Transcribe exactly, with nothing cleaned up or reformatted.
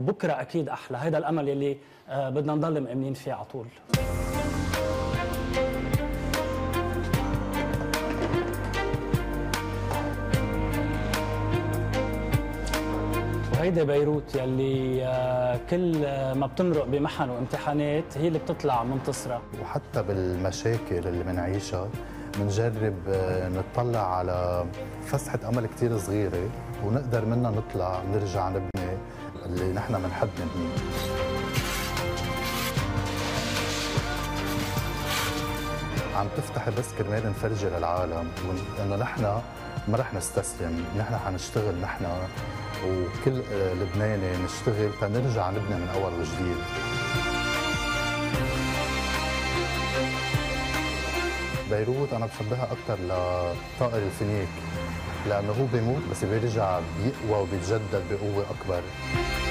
بكره اكيد احلى. هيدا الامل يلي بدنا نضل مأمنين فيه على طول. هيدي بيروت يلي كل ما بتمرق بمحن وامتحانات هي اللي بتطلع منتصرة. وحتى بالمشاكل اللي بنعيشها بنجرب نطلع على فسحة أمل كتير صغيرة ونقدر منها نطلع نرجع نبني اللي نحن بنحب نبنيه. عم تفتح بس كرمال نفرجي للعالم انه نحن ما رح نستسلم، نحن حنشتغل نحن وكل لبناني نشتغل تنرجع نبني من اول وجديد. بيروت انا بشبهها اكثر لطائر الفينيك، لانه هو بيموت بس بيرجع بيقوى وبيتجدد بقوه اكبر.